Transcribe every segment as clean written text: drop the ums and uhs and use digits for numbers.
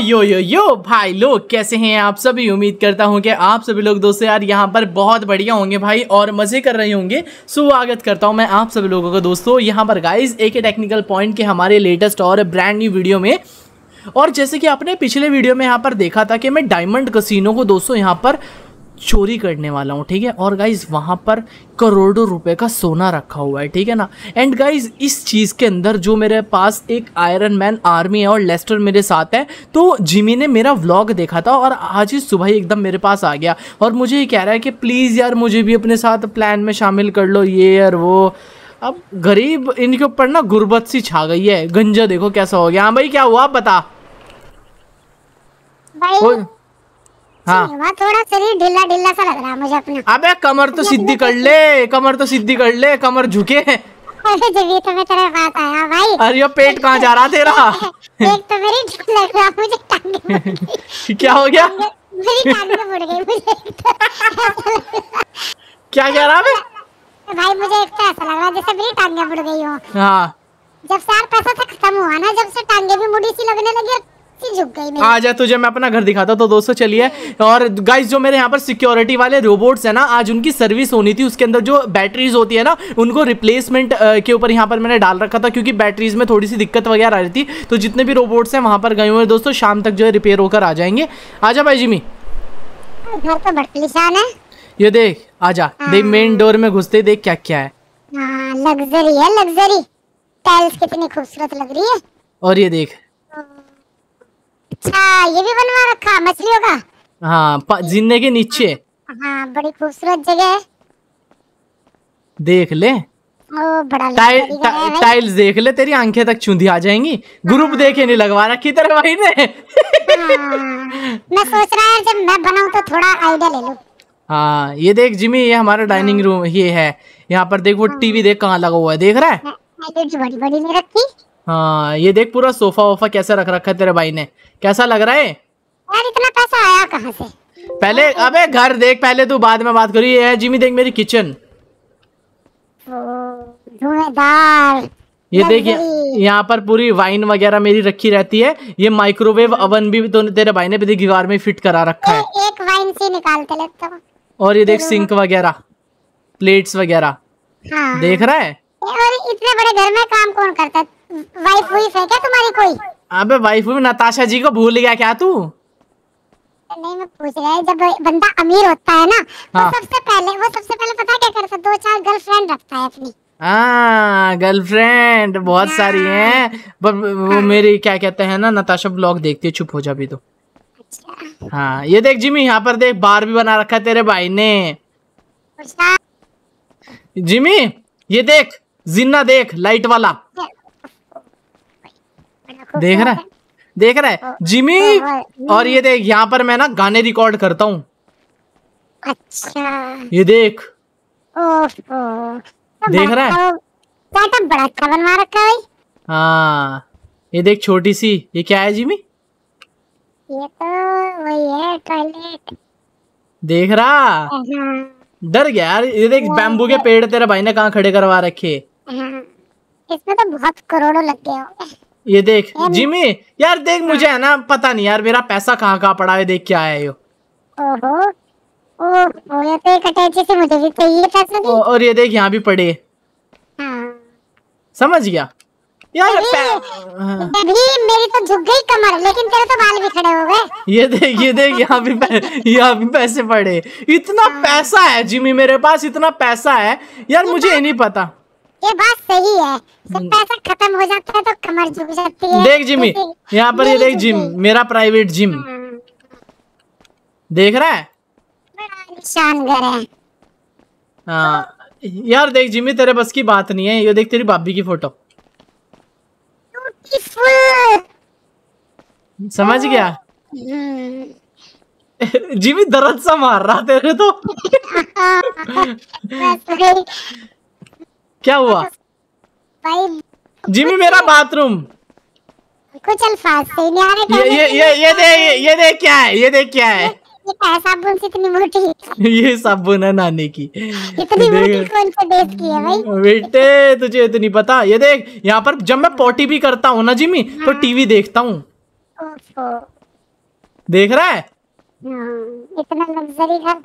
यो यो यो भाई लोग कैसे हैं आप सभी। उम्मीद करता हूं कि आप सभी लोग दोस्तों यार यहां पर बहुत बढ़िया होंगे भाई और मज़े कर रहे होंगे। स्वागत करता हूं मैं आप सभी लोगों का दोस्तों यहां पर गाइस एके टेक्निकल पॉइंट के हमारे लेटेस्ट और ब्रांड न्यू वीडियो में। और जैसे कि आपने पिछले वीडियो में यहाँ पर देखा था कि मैं डायमंड कसिनो को दोस्तों यहाँ पर चोरी करने वाला हूँ, ठीक है। और गाइज वहाँ पर करोड़ों रुपए का सोना रखा हुआ है, ठीक है ना। एंड गाइज इस चीज़ के अंदर जो मेरे पास एक आयरन मैन आर्मी है और लेस्टर मेरे साथ है, तो जिमी ने मेरा व्लॉग देखा था और आज ही सुबह ही एकदम मेरे पास आ गया और मुझे ये कह रहा है कि प्लीज़ यार मुझे भी अपने साथ प्लान में शामिल कर लो ये यार वो। अब गरीब इनके ऊपर ना गुर्बत सी छा गई है। गंजा देखो कैसा हो गया। हाँ भाई क्या हुआ बता। हाँ थोड़ा शरीर ढीला ढीला सा लग रहा है मुझे अपना। अबे कमर तो सीधी कर ले, कमर तो सीधी कर ले, कमर झुके। अरे जबी तो मैं तेरे बात आया भाई। अरे ये पेट कहाँ जा रहा तेरा? एक तो मेरी ढील लग रहा मुझे टांगे। क्या हो गया? मेरी टांगे मुड़ गई मुझे। क्या कह रहा है भाई? मुझे एक तो ऐसा लग रहा है जैसे मेरी टांगे मुड़ गई हो। हाँ जब 4 पैसा तक खत्म हुआ ना, जब से टांगे भी मुड़ी सी लगने लगी। आजा तुझे मैं अपना घर दिखाता। तो दोस्तों चलिए, और गाइस जो मेरे यहाँ पर सिक्योरिटी वाले रोबोट्स है ना, आज उनकी सर्विस होनी थी। उसके अंदर जो बैटरीज होती है ना उनको रिप्लेसमेंट के ऊपर यहाँ पर मैंने डाल रखा था क्योंकि बैटरीज में थोड़ी सी दिक्कत वगैरह आ रही थी। तो जितने भी रोबोट्स हैं वहाँ पर गए हुए दोस्तों, शाम तक जो है रिपेयर होकर आ जाएंगे। आजा भाई जिमी, घर तो बड़ी शान है। ये देख आजा, देख मेन डोर में घुसते देख क्या क्या है। लग्जरी है, लग्जरी टाइल्स कितनी खूबसूरत लग रही है। और ये देख अच्छा ये भी बनवा रखा मछलियों का। हाँ जिन्ने के नीचे। हाँ बड़ी खूबसूरत जगह है, देख ले। ओ बड़ा टाइल्स देख ले, तेरी आंखें तक चुंधी आ जाएंगी। ग्रुप देखे नहीं लगवा रखी तेरे भाई ने। मैं सोच रहा है जब मैं बनाऊं तो थोड़ा आइडिया ले लूं। हाँ ये देख जिमी, ये हमारा डाइनिंग रूम ये है। यहाँ पर देख वो टीवी देख कहाँ लगा हुआ है, देख रहा है। हाँ ये देख पूरा सोफा वोफा कैसे रख रखा है तेरे भाई ने। कैसा लग रहा है यार, इतना पैसा आया कहाँ से? पहले अबे घर देख पहले, तू बाद में बात करी। ये जिमी देख मेरी किचन, धुआंधार। ये देख यहाँ पर पूरी वाइन वगैरह मेरी रखी रहती है। ये माइक्रोवेव ओवन भी तो तेरे भाई ने भी दीवार में फिट करा रखा है, एक वाइन से निकालते लेता हूँ। और ये देख सिंक वगैरह, प्लेट्स वगैरह, देख रहा है। और इतने बड़े घर में काम कौन करता है? वाइफ वाइफ है क्या तुम्हारी कोई? अबे वाइफ भी नताशा जी को भूल गया क्या तू? नहीं मैं पूछ रहा है, जब बंदा अमीर होता है ना हाँ। वो सबसे पहले पता क्या करता है? 2-4 गर्लफ्रेंड रखता है अपनी। गर्लफ्रेंड बहुत सारी हैं पर वो मेरी क्या कहते हैं ना नताशा ब्लॉग देखती है। चुप हो जा भी तो। अच्छा हाँ ये देख जिमी, यहाँ पर देख बार भी बना रखा है तेरे भाई ने। जिमी ये देख जिन्ना देख लाइट वाला, देख रहा है, देख रहा है जिमी। और ये देख यहाँ पर मैं ना गाने रिकॉर्ड करता हूँ। अच्छा ये देख तो देख रहा है, सेटअप बड़ा अच्छा बनवा रखा है। हाँ ये देख छोटी सी, ये क्या है जिमी? ये तो वही है टॉयलेट, देख रहा। डर गया यार। ये देख बैम्बू के पेड़ तेरे भाई ने कहाँ खड़े करवा रखे। इसमें तो बहुत करोड़ों लग गए होंगे। ये देख जिमी यार देख मुझे है ना पता नहीं यार मेरा पैसा कहाँ कहाँ पड़ा है, देख क्या है यो। ओहो ये तो एक अटैची से मुझे भी चाहिए पैसा भी। और ये देख यहाँ भी पड़े। समझ गया यार मेरी तो झुक गई कमर, लेकिन तेरे तो बाल भी खड़े हो गए। ये देख यहाँ भी पैसे पड़े। इतना पैसा है जिमी मेरे पास, इतना पैसा है यार मुझे ही नहीं पता। ये बात सही है, जब पैसा खत्म हो जाता है तो कमर झुक जाती है। देख जिमी यहाँ पर, ये देख जिम मेरा प्राइवेट जिम, देख रहा है बड़ा निशान घर है। हाँ यार देख जिमी तेरे बस की बात नहीं है। ये देख तेरी भाभी की फोटो, समझ गया। जिमी दर्द सा मार रहा तेरे तो। क्या हुआ भाई जिमी? मेरा बाथरूम कुछ अल्फाज से नहीं आ रहे। ये देख क्या है, ये देख क्या है। ये साबुन से इतनी मोटी। ये साबुन है नानी की, इतनी मोटी कौन से देश की है भाई? बेटे तुझे इतनी पता। ये देख यहाँ पर जब मैं पॉटी भी करता हूँ ना जिमी तो टीवी देखता हूँ। देख रहा है इतना लग्जरी घर।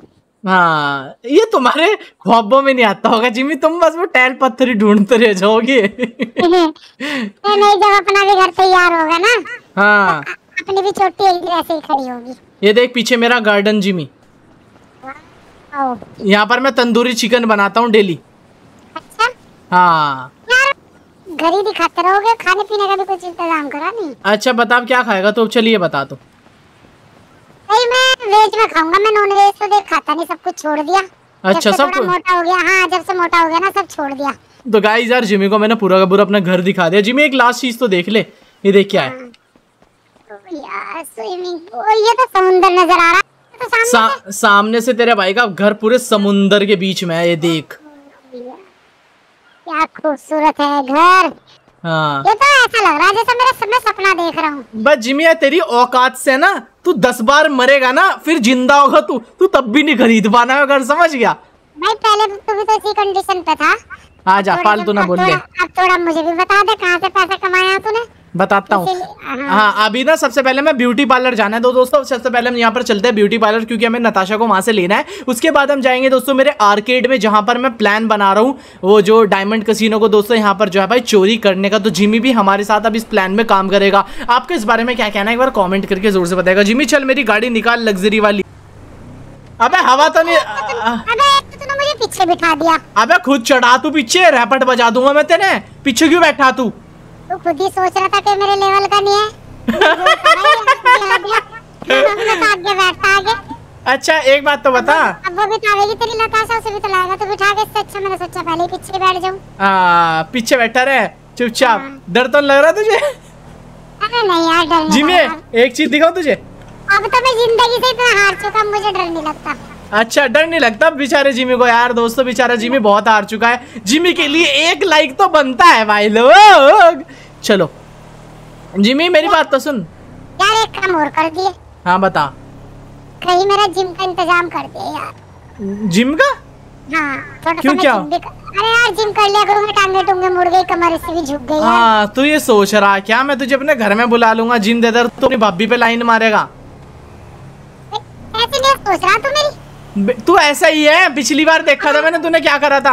हाँ ये तुम्हारे ख्वाबों में नहीं आता होगा जिमी, तुम बस वो टैल पत्थर ही ढूंढते रह जाओगे। नहीं जब अपना भी घर तैयार होगा ना। हाँ अपनी भी छोटी ऐसे ही खड़ी होगी। ये देख पीछे मेरा गार्डन जिमी, यहाँ पर मैं तंदूरी चिकन बनाता हूँ डेली। अच्छा? हाँ घर ही दिखाते रहोगे, खाने पीने का भी कुछ इंतजाम करा नहीं। अच्छा बताओ क्या खाएगा तो, चलिए बता दो। मैं वेज में खाऊंगा, मैं नॉन वेज तो देख खाता नहीं, सब कुछ छोड़ दिया। अच्छा सब कुछ मोटा हो गया। हाँ जब से मोटा हो गया ना सब छोड़ दिया। तो गाइस यार जिमी को मैंने पूरा का पूरा अपना घर दिखा दिया। जिमी एक लास्ट चीज तो देख ले, ये देख क्या है यार, स्विमिंग पूल। ये तो समुंदर नजर आ रहा है तो सामने से तेरे भाई का घर पूरे समुंदर के बीच में है। ये देख क्या खूबसूरत है घर। हाँ ये तो ऐसा लग रहा है जैसे मैं सपना देख रहा हूँ। बस जिमी तेरी औकात से ना तू 10 बार मरेगा ना फिर जिंदा होगा तू तब भी नहीं खरीद पाना है घर, समझ गया भाई। पहले तू भी तो इसी कंडीशन पे था। आजा फालतू ना बोल ले। अब थोड़ा मुझे भी बता दे कहाँ से पैसा कमाया तूने। बताता हूँ। हाँ अभी ना सबसे पहले मैं ब्यूटी पार्लर जाना है तो दोस्तों सबसे पहले हम यहाँ पर चलते हैं ब्यूटी पार्लर, क्योंकि हमें नताशा को वहाँ से लेना है। उसके बाद हम जाएंगे दोस्तों मेरे आर्केड में, जहाँ पर मैं प्लान बना रहा हूँ वो जो डायमंड कसिनो को दोस्तों यहाँ पर जो है भाई चोरी करने का। तो जिमी भी हमारे साथ अब इस प्लान में काम करेगा। आपको इस बारे में क्या कहना है एक बार कॉमेंट करके जोर से बताएगा। जिमी चल मेरी गाड़ी निकाल लग्जरी वाली। अबे हवा तो नहीं, पीछे बिठा दिया। अबे खुद चढ़ा तू पीछे, रैपट बजा दूंगा मैं तेरे। पीछे क्यों बैठा तू? तू खुद ही सोच रहा था कि मेरे लेवल का नहीं है। अच्छा एक बात तो बता, अब वो बिठाएगी तेरी नताशा, उसे भी तो लाएगा तो बिठाएगा। इससे अच्छा मैंने सोचा पहले ही पीछे बैठ जाऊं। पीछे बैठा रहे चुपचाप। डर तो लग रहा तुझे? अरे नहीं यार डर नहीं। जिमी एक चीज दिखाऊं तुझे, अब तो मैं जिंदगी से इतना हार चुका मुझे डर नहीं लगता। अच्छा डर नहीं लगता बेचारे जिमी को। यार दोस्तों बेचारा जिमी बहुत हार चुका है, जिमी के लिए 1 लाइक तो बनता है भाई लोग। चलो जिमी मेरी बात तो सुन यार, एक काम और कर दिए। हाँ बता। कहीं मेरा जिम का इंतजाम कर दे यार। जिम का? हाँ थोड़ा क्यों क्या? अरे यार जिम कर लिया करूंगा, टांगे टूंगे मुड़ गई, कमर से भी झुक गई। हाँ तू ये सोच रहा क्या मैं तुझे अपने घर में बुला लूंगा जिम दे दर, तू अपनी भाभी पे लाइन मारेगा। सोच रहा तू मेरी, तू ऐसा ही है। पिछली बार देखा था मैंने तूने क्या करा था।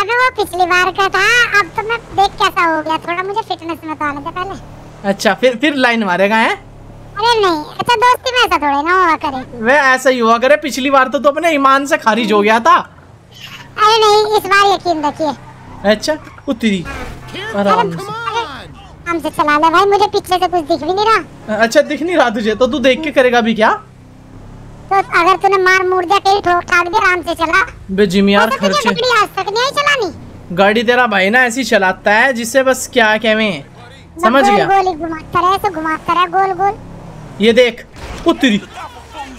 अबे वो पिछली बार का था, अब तो मैं देख कैसा हो गया। थोड़ा मुझे फिटनेस में तो आने दे पहले। अच्छा फिर लाइन मारेगा है? अरे नहीं, अच्छा दोस्ती में ऐसा थोड़े ना हुआ करे। वे ऐसा ही हुआ करे। पिछली बार तो तू अपने ईमान से खारिज हो गया था। अरे नहीं इस बार यकीन रखिए। अच्छा उतरी आराम से चला ले भाई, मुझे पीछे से कुछ दिख भी नहीं रहा। अच्छा दिख नहीं रहा तुझे, तो तू देख के करेगा भी क्या? तो अगर तूने मार मुड़ दिया कहीं ठोक ठाक भी आराम से चला। बे जिमी यार खर्चे आज तक नहीं चलानी गाड़ी। तेरा भाई ना ऐसी चलाता है जिससे बस क्या कहवें, समझ गया। गोल घुमाता रहे तो घुमाता रहे गोल गोल। ये देख कुत्ती,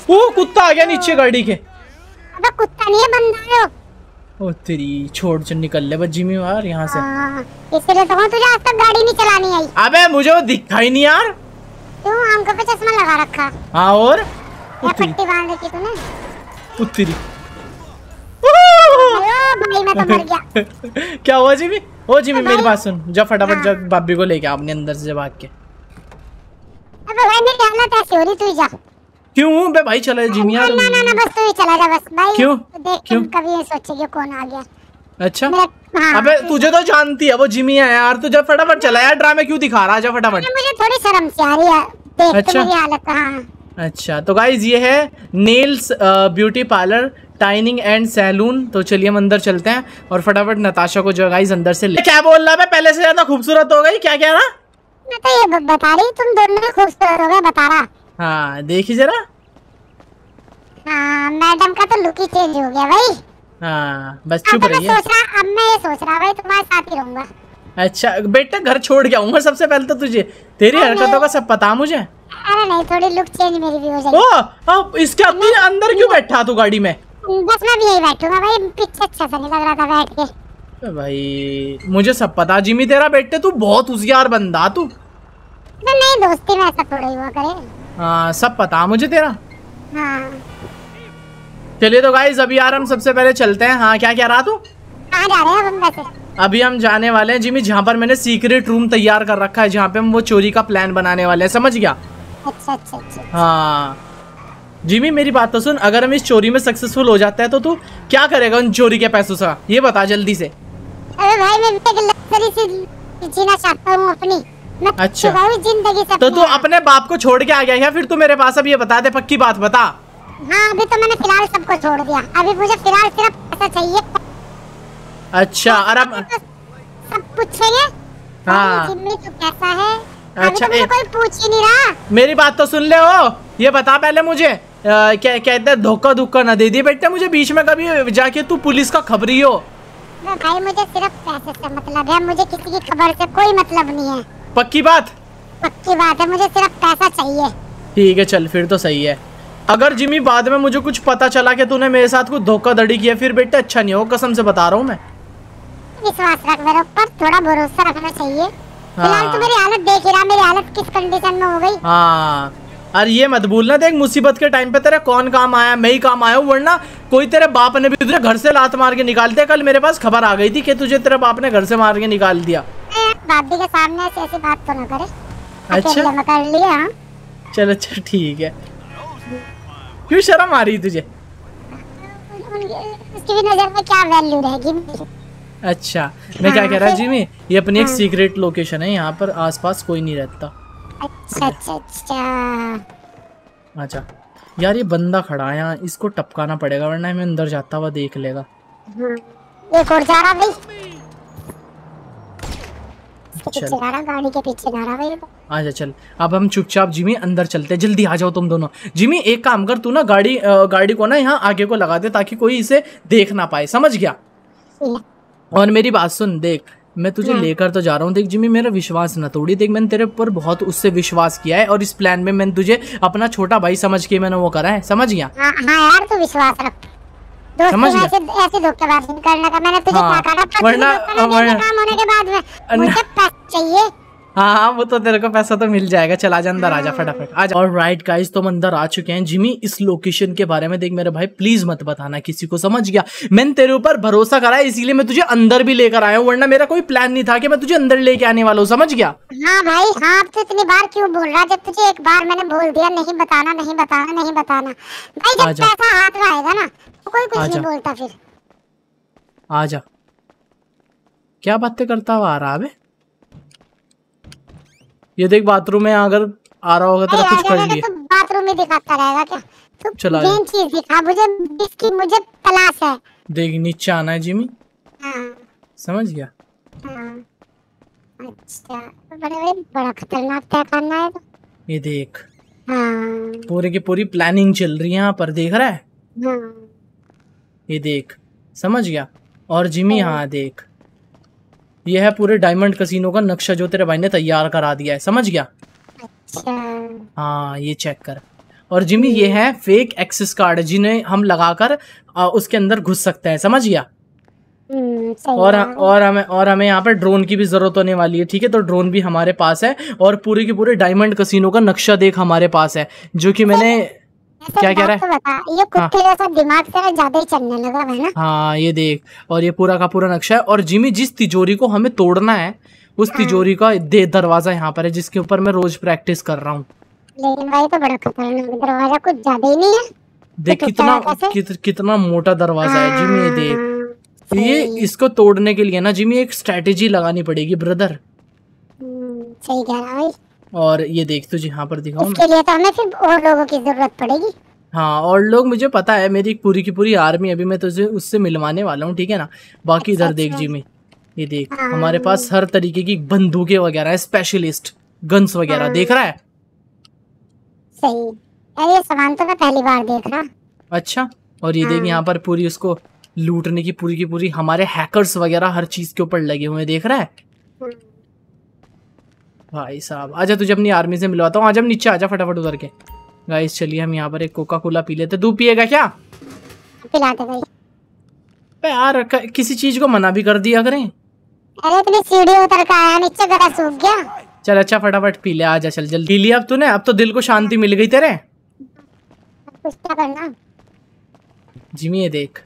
ओ कुत्ता आ गया नीचे गाड़ी के। अबे कुत्ता नहीं है बंदा है वो। ओ तेरी छोड़ चल निकल ले बस जिमी यार यहां से। इसलिए तो तुझे आज तक गाड़ी नहीं चलानी आई। अबे मुझे वो दिखा ही नहीं यार। तू हमको पे चश्मा लगा रखा। हां और पट्टी बांध रखी तूने। उत्तरी भाई मैं तो मर गया। क्या हुआ जिमी? ओ जिमी मेरी बात सुन, जा फटाफट जा भाभी को लेके आपने अंदर से भाग के। अबे भाई मेरी हालत ऐसी हो रही, तू जा। क्यों बे भाई चला जिमी यार। ना ना ना बस तू ही चला जा बस भाई। क्यों क्यों कभी ये सोचेगी कौन आ गया। अच्छा अबे तुझे तो जानती है वो जिमी है यार, तू जा फटाफट चला यार। ड्रामे क्यों दिखा रहा, जा फटाफट। मुझे थोड़ी शर्म सी आ रही है देख मेरी हालत। हां अच्छा तो गाइज ये है nails beauty parlour टाइनिंग and salon. तो चलिए हम अंदर चलते हैं और फटाफट नताशा को जो गाइज अंदर से ले। क्या बोल रहा है, पहले से ज्यादा खूबसूरत हो गई क्या? क्या रहा मैं तो ये बता रही, तुम दोनों खूबसूरत हो गए बता रहा। हाँ देखिए जरा। हाँ मैडम का तो लुक ही चेंज हो गया भाई। हाँ बस चुप रहिए। अब मैं ये सोच रहा भाई तुम्हारे साथ ही रहूंगा। अच्छा बेटा घर छोड़ के आऊंगा सबसे पहले तो तुझे, तेरी हरकतों का सब पता मुझे। अरे नहीं थोड़ी लुक चेंज मेरी भी हो जाएगी। ओ अब इसके अपने अंदर क्यों बैठा तू गाड़ी में? बस मैं भी यही बैठूंगा भाई, पीछे अच्छा सा नहीं लग रहा था बैठ के। भाई मुझे सब पता जिमी तेरा बेटे, तू बहुत होशियार बंदा तू। तो नहीं दोस्ती में ऐसा थोड़ा ही हुआ करे। हां सब पता मुझे तेरा। हां चलिए तो गाइस अभी यार हम सबसे पहले चलते हैं। हां क्या क्या रहा तू? कहां जा रहे हैं हम वैसे? अभी हम जाने वाले हैं जिमी जहाँ पर मैंने सीक्रेट रूम तैयार कर रखा है, जहाँ पे हम वो चोरी का प्लान बनाने वाले हैं, समझ गया। अच्छा अच्छा अच्छा हाँ जिमी मेरी बात तो सुन, अगर हम इस चोरी में सक्सेसफुल हो जाता है तो तू क्या करेगा उन चोरी के पैसों से, ये बता जल्दी से। अरे भाई मैं एक लग्जरी से जीना चाहता हूं अपनी, मैं अच्छा जिंदगी से। तो तू अपने बाप को छोड़ के आ गया या फिर तू मेरे पास अब ये बता दे, पक्की बात बता। हाँ अभी तो मैंने फिलहाल सबको छोड़ दिया, अभी मुझे फिलहाल सिर्फ पैसा चाहिए। अच्छा सब पूछेंगे जिमी तो कैसा है, अच्छा तो कोई पूछ ही नहीं रहा। मेरी बात तो सुन ले, हो ये बता पहले मुझे क्या कहते हैं, धोखा धोखा ना दे दिए बेटा मुझे बीच में कभी जाके, तू पुलिस का खबरी हो। भाई मुझे सिर्फ पैसे से मतलब है, मुझे किसी की खबर से कोई मतलब नहीं है। पक्की बात? पक्की बात है, मुझे सिर्फ पैसा चाहिए। ठीक है चल फिर तो सही है। अगर जिमी बाद में मुझे कुछ पता चला कि तूने मेरे साथ कुछ धोखाधड़ी किया फिर बेटा अच्छा नहीं हो, कसम से बता रहा हूँ मैं। विश्वास रख मेरे ऊपर, थोड़ा भरोसा रखना चाहिए। फिलहाल तो मेरी हालत देख ही रहा, मेरी हालत किस कंडीशन में हो गई। हाँ अरे ये मत भूलना, देख मुसीबत के टाइम पे तेरा कौन काम आया, मैं ही काम आया हूँ, वरना कोई तेरे बाप ने भी तुझे घर से लात मार के निकालते। कल मेरे पास खबर आ गई थी कि तुझे तेरे बाप ने घर से मार के निकाल दिया। दादी के सामने ऐसी बात तो ना करे। अच्छा मैं कर लिया। चल अच्छा ठीक है, क्यों शर्म आ रही तुझे, उसकी भी नजर में क्या वैल्यू रहेगी। अच्छा मैं क्या कह रहा जिमी, ये अपनी एक सीक्रेट लोकेशन है, यहाँ पर आसपास कोई नहीं रहता। अच्छा अच्छा अच्छा अच्छा यार ये बंदा खड़ा है यहाँ, इसको टपकाना पड़ेगा वरना मैं अंदर जाता हुआ देख लेगा। एक और जा रहा भाई, पीछे जा रहा, गाड़ी के पीछे जा रहा भाई। अच्छा चल अब हम चुपचाप जिमी अंदर चलते हैं, जल्दी आ जाओ तुम दोनों। जिमी एक काम कर, तू ना गाड़ी को ना यहाँ आगे को लगा दे ताकि कोई इसे देख ना पाए, समझ गया। और मेरी बात सुन, देख मैं तुझे लेकर तो जा रहा हूँ, देख जिमी मेरा विश्वास न तोड़ी, देख मैंने तेरे ऊपर बहुत उससे विश्वास किया है और इस प्लान में मैंने तुझे अपना छोटा भाई समझ के मैंने वो करा है, समझ गया। हाँ यार तू विश्वास रख, समझ गया। ऐसे धोखेबाजी करने का मैंने तुझे क्या कहा था, वरना काम होने के बाद में मुझे पैसा चाहिए। हाँ वो तो तेरे को पैसा तो मिल जाएगा, चल आजा अंदर आजा फटाफट आजा। और राइट गाइस तो हम अंदर आ चुके हैं। जिमी इस लोकेशन के बारे में देख मेरे भाई प्लीज मत बताना किसी को, समझ गया। मैंने तेरे ऊपर भरोसा करा है इसीलिए मैं तुझे अंदर भी लेकर आया हूँ, वरना मेरा कोई प्लान नहीं था कि मैं तुझे अंदर लेके आने वाला हूँ, समझ गया। हाँ भाई हाँ, तो इतनी बार क्यों बोल रहा, जब तुझे एक बार मैंने बोल दिया नहीं बताना नहीं बताना नहीं बताना, भाई जब पैसा हाथ में आएगा ना कोई कुछ नहीं बोलता फिर। आजा क्या बातें करता हुआ आ रहा है, ये देख बाथरूम में अगर आ रहा होगा तेरा कुछ कर लिया। तो बाथरूम में दिखाता रहेगा क्या, तू चला गेम चीज दिखा मुझे, इसकी मुझे तलाश है। देख नीचे आना है जिमी। हां समझ गया। हां अच्छा बड़ा खतरनाक क्या करना है, ये देख। हां पूरी की पूरी प्लानिंग चल रही है यहाँ पर, देख रहा है। हां ये देख समझ गया। और जिमी हाँ देख यह है पूरे डायमंड कसिनो का नक्शा जो तेरे भाई ने तैयार करा दिया है, समझ गया। अच्छा हाँ ये चेक कर। और जिमी ये है फेक एक्सेस कार्ड जिन्हें हम लगाकर उसके अंदर घुस सकते हैं, समझ गया। और हमें यहाँ पर ड्रोन की भी जरूरत होने वाली है, ठीक है। तो ड्रोन भी हमारे पास है और पूरे के पूरे डायमंड कसिनो का नक्शा देख हमारे पास है, जो कि मैंने क्या कह रहा है तो ये कुत्ते जैसा दिमाग तेरा ज्यादा ही चलने लगा है ना। हाँ ये देख, और ये पूरा का पूरा नक्शा है। और जिमी जिस तिजोरी को हमें तोड़ना है उस तिजोरी का दरवाजा यहाँ पर है, जिसके ऊपर मैं रोज प्रैक्टिस कर रहा हूँ। लेकिन भाई तो बड़ा खतरनाक दरवाजा, कुछ ज्यादा ही नहीं है, देख कितना मोटा दरवाजा है जिमी। ये देख ये इसको तोड़ने के लिए ना जिमी एक स्ट्रेटेजी लगानी पड़ेगी ब्रदर। सही कह रहा भाई। और ये देख तुझे यहाँ पर दिखाऊं, इसके लिए तो हमें फिर और लोगों की जरूरत पड़ेगी। हाँ और लोग मुझे पता है, मेरी पूरी की पूरी आर्मी अभी मैं तुझे उससे मिलवाने वाला हूँ, ठीक है ना। बाकी इधर देख जिमी ये देख हमारे पास हर तरीके की बंदूकें वगैरह है, स्पेशलिस्ट गन्स वगैरह, देख रहा है। सही ये सामान तो मैं पहली बार देख रहा। अच्छा और ये देख यहाँ पर पूरी उसको लूटने की पूरी हमारे हैकर्स वगैरह हर चीज के ऊपर लगे हुए, देख रहा है भाई साहब। आजा तुझे अपनी आर्मी से मिलवाता हूँ, आज हम नीचे आजा फटाफट उतर के। गाइस चलिए हम यहाँ पर एक कोका कोला पी लेते, दूध पिएगा क्या? पिला दे भाई। यार किसी चीज को मना भी कर दिया करें। अरे इतनी सीढ़ी उतर के आया, नीचे गला सूख गया। चल अच्छा फटाफट पी ले, आजा चल जल्दी लिया अब तूने, अब तो दिल को शांति मिल गई तेरे। कुछ क्या करना जिमी, ये देख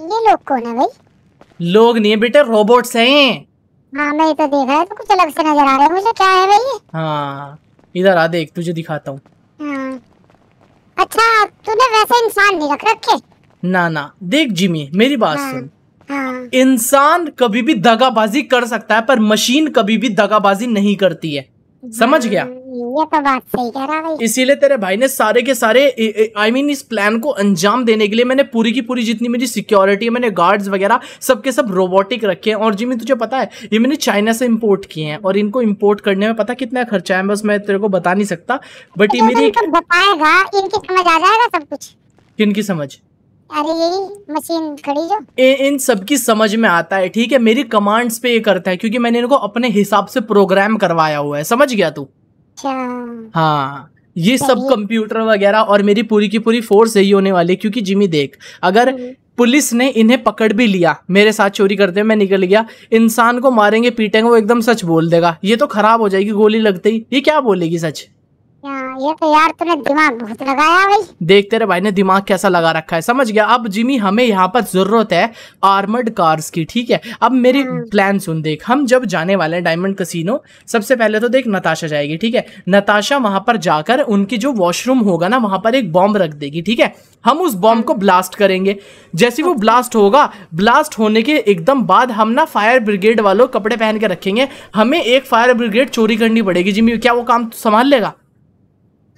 ये लोग कौन है भाई? लोग नहीं है बेटे, रोबोट्स हैं। हाँ मैं तो देख रहा है, तो कुछ अलग से नजर आ रहा है मुझे, क्या है भाई? हाँ इधर आ देख तुझे दिखाता हूँ। हाँ। जैसे इंसान नहीं रख रखे। ना ना देख जिमी मेरी बात सुन, इंसान कभी भी दगाबाजी कर सकता है पर मशीन कभी भी दगाबाजी नहीं करती है, समझ गया? ये तो बात सही कह रहा भाई। इसीलिए तेरे भाई ने सारे के सारे I mean, इस प्लान को अंजाम देने के लिए मैंने पूरी की पूरी जितनी मेरी सिक्योरिटी है, मैंने गार्ड्स वगैरह सबके सब रोबोटिक रखे हैं। और जिमी तुझे पता है ये मैंने चाइना से इंपोर्ट किए हैं और इनको इंपोर्ट करने में पता कितना खर्चा है, बस मैं तेरे को बता नहीं सकता। बट ये मेरी बताएगा इनकी समझ आ जाएगा सब कुछ। किनकी समझ? अरे यही मशीन खड़ी जो इन सबकी समझ में आता है, ठीक है? मेरी कमांड्स पे ये करता है क्योंकि मैंने इनको अपने हिसाब से प्रोग्राम करवाया हुआ है, समझ गया तू? हाँ ये सब कंप्यूटर वगैरह और मेरी पूरी की पूरी फोर्स यही होने वाली है। क्योंकि जिमी देख, अगर पुलिस ने इन्हें पकड़ भी लिया मेरे साथ चोरी करते हुए, मैं निकल गया, इंसान को मारेंगे पीटेंगे वो एकदम सच बोल देगा, ये तो खराब हो जाएगी गोली लगते ही, ये क्या बोलेगी सच? ये तो यार तूने दिमाग बहुत लगाया भाई। देख तेरे भाई ने दिमाग कैसा लगा रखा है, समझ गया? अब जिमी हमें यहाँ पर जरूरत है आर्मर्ड कार्स की, ठीक है? अब मेरी प्लान सुन देख, हम जब जाने वाले हैं डायमंड कसीनो, सबसे पहले तो देख नताशा जाएगी, ठीक है? नताशा वहां पर जाकर उनकी जो वॉशरूम होगा ना वहां पर एक बॉम्ब रख देगी, ठीक है? हम उस बॉम्ब को ब्लास्ट करेंगे। जैसे वो ब्लास्ट होगा, ब्लास्ट होने के एकदम बाद हम ना फायर ब्रिगेड वालों कपड़े पहन के रखेंगे, हमें एक फायर ब्रिगेड चोरी करनी पड़ेगी। जिमी क्या वो काम संभाल लेगा?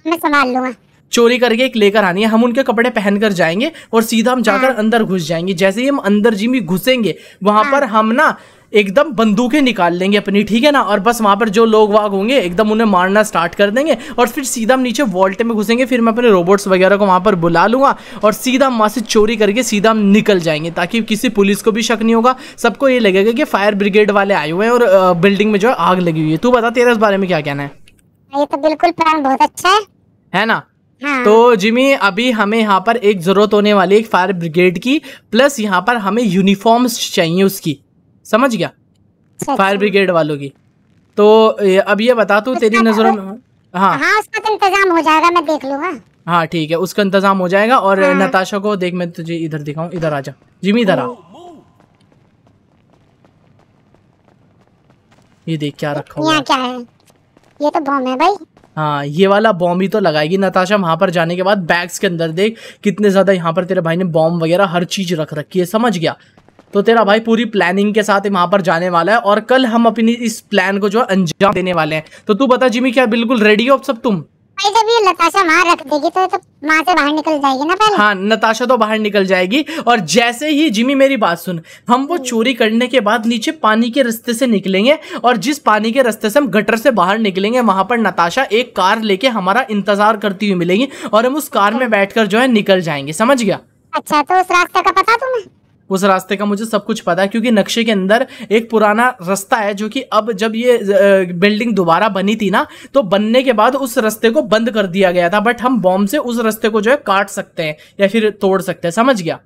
मैं संभाल लूंगा। चोरी करके एक लेकर आनी है, हम उनके कपड़े पहनकर जाएंगे और सीधा हम जाकर अंदर घुस जाएंगे। जैसे ही हम अंदर जिमी घुसेंगे वहां पर हम ना एकदम बंदूकें निकाल लेंगे अपनी, ठीक है ना? और बस वहां पर जो लोग वाग होंगे एकदम उन्हें मारना स्टार्ट कर देंगे और फिर सीधा हम नीचे वॉल्ट में घुसेंगे। फिर मैं अपने रोबोट्स वगैरह को वहां पर बुला लूंगा और सीधा वहां से चोरी करके सीधा हम निकल जाएंगे, ताकि किसी पुलिस को भी शक नहीं होगा, सबको ये लगेगा कि फायर ब्रिगेड वाले आए हुए हैं और बिल्डिंग में जो है आग लगी हुई है। तू बता तेरा इस बारे में क्या कहना है? ये तो बिल्कुल प्लान बहुत अच्छा है ना? हाँ। तो जिमी अभी हमें यहाँ पर एक जरूरत होने वाली है फायर ब्रिगेड की, प्लस यहाँ पर हमें यूनिफॉर्म्स चाहिए उसकी, समझ गया? फायर ब्रिगेड वालों की। तो अब ये बता तू तेरी नजरों में हाँ उसका इंतजाम हो जाएगा, मैं देख लूंगा। हाँ ठीक है, उसका इंतजाम हो जाएगा। और नताशा को देख, मैं तुझे इधर दिखाऊँ, इधर आ जा जिमी, इधर आ। ये देख क्या रखा हुआ है, ये तो बॉम्ब है भाई। हाँ ये वाला बॉम्ब ही तो लगाएगी नताशा वहां पर जाने के बाद। बैग्स के अंदर देख कितने ज्यादा यहाँ पर तेरे भाई ने बॉम्ब वगैरह हर चीज रख रखी है, समझ गया? तो तेरा भाई पूरी प्लानिंग के साथ वहां पर जाने वाला है और कल हम अपनी इस प्लान को जो है अंजाम देने वाले हैं। तो तू बता जिमी, क्या बिल्कुल रेडी हो अब सब तुम? जब ये नताशा वहाँ रख देगी तो वहाँ से बाहर निकल जाएगी ना पहले। हाँ नताशा तो बाहर निकल जाएगी और जैसे ही जिमी मेरी बात सुन, हम वो चोरी करने के बाद नीचे पानी के रास्ते से निकलेंगे और जिस पानी के रास्ते से हम गटर से बाहर निकलेंगे वहां पर नताशा एक कार लेके हमारा इंतजार करती हुई मिलेगी और हम उस कार में बैठकर जो है निकल जाएंगे, समझ गया? अच्छा तो उस रास्ते का पता तुम्हें? उस रास्ते का मुझे सब कुछ पता है क्योंकि नक्शे के अंदर एक पुराना रास्ता है जो कि अब जब ये बिल्डिंग दोबारा बनी थी ना तो बनने के बाद उस रास्ते को बंद कर दिया गया था, बट हम बॉम्ब से उस रास्ते को जो है काट सकते हैं या फिर तोड़ सकते हैं, समझ गया?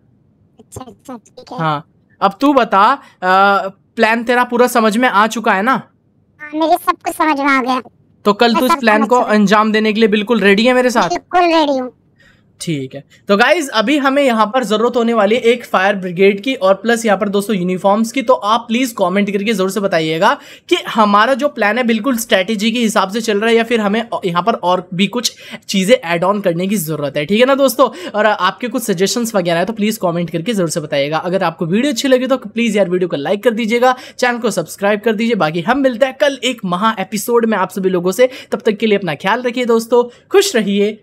अच्छा अच्छा ठीक है। हाँ अब तू बता, प्लान तेरा पूरा समझ में आ चुका है ना? मेरे सब कुछ समझ में आ गया। तो कल तू इस प्लान को अंजाम देने के लिए बिल्कुल रेडी है मेरे साथ? बिल्कुल रेडी हूँ। ठीक है तो गाइज अभी हमें यहाँ पर जरूरत होने वाली है एक फायर ब्रिगेड की और प्लस यहाँ पर दोस्तों यूनिफॉर्म्स की। तो आप प्लीज कमेंट करके जरूर से बताइएगा कि हमारा जो प्लान है बिल्कुल स्ट्रेटेजी के हिसाब से चल रहा है या फिर हमें यहाँ पर और भी कुछ चीजें ऐड ऑन करने की जरूरत है, ठीक है ना दोस्तों? और आपके कुछ सजेशंस वगैरह है तो प्लीज कॉमेंट करके जरूर से बताइएगा। अगर आपको वीडियो अच्छी लगी तो प्लीज यार वीडियो को लाइक कर दीजिएगा, चैनल को सब्सक्राइब कर दीजिए। बाकी हम मिलते हैं कल एक महा एपिसोड में आप सभी लोगों से, तब तक के लिए अपना ख्याल रखिए दोस्तों, खुश रहिए,